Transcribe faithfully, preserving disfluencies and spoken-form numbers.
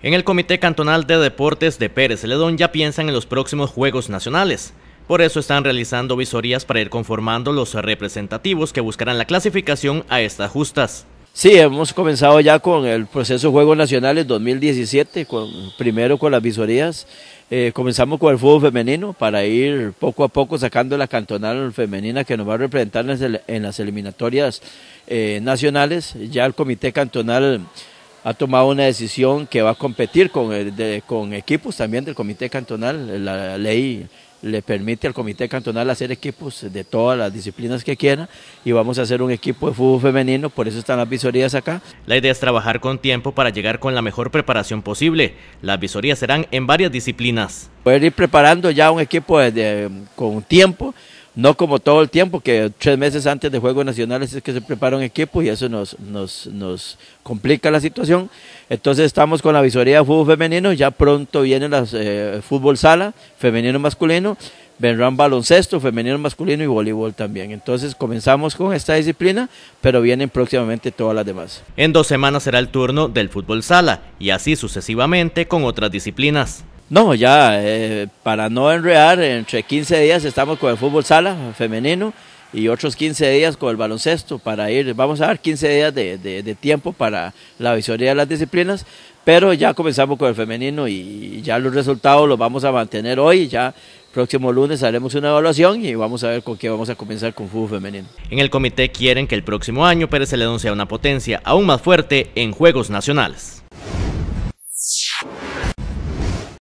En el Comité Cantonal de Deportes de Pérez Zeledón ya piensan en los próximos Juegos Nacionales. Por eso están realizando visorías para ir conformando los representativos que buscarán la clasificación a estas justas. Sí, hemos comenzado ya con el proceso Juegos Nacionales dos mil diecisiete, con, primero con las visorías. Eh, comenzamos con el fútbol femenino para ir poco a poco sacando la cantonal femenina que nos va a representar en las eliminatorias eh, nacionales. Ya el Comité Cantonal ha tomado una decisión que va a competir con, el de, con equipos también del Comité Cantonal. La ley le permite al Comité Cantonal hacer equipos de todas las disciplinas que quiera y vamos a hacer un equipo de fútbol femenino, por eso están las visorías acá. La idea es trabajar con tiempo para llegar con la mejor preparación posible. Las visorías serán en varias disciplinas. Poder ir preparando ya un equipo de, de, con tiempo, no como todo el tiempo, que tres meses antes de Juegos Nacionales es que se prepara un equipo y eso nos, nos, nos complica la situación. Entonces estamos con la visoría de fútbol femenino, ya pronto vienen las eh, fútbol sala, femenino masculino, vendrán baloncesto, femenino masculino y voleibol también. Entonces comenzamos con esta disciplina, pero vienen próximamente todas las demás. En dos semanas será el turno del fútbol sala y así sucesivamente con otras disciplinas. No, ya eh, para no enredar, entre quince días estamos con el fútbol sala femenino y otros quince días con el baloncesto para ir, vamos a dar quince días de, de, de tiempo para la visoría de las disciplinas, pero ya comenzamos con el femenino y ya los resultados los vamos a mantener hoy, ya próximo lunes haremos una evaluación y vamos a ver con qué vamos a comenzar con fútbol femenino. En el comité quieren que el próximo año Pérez Zeledón sea una potencia aún más fuerte en Juegos Nacionales.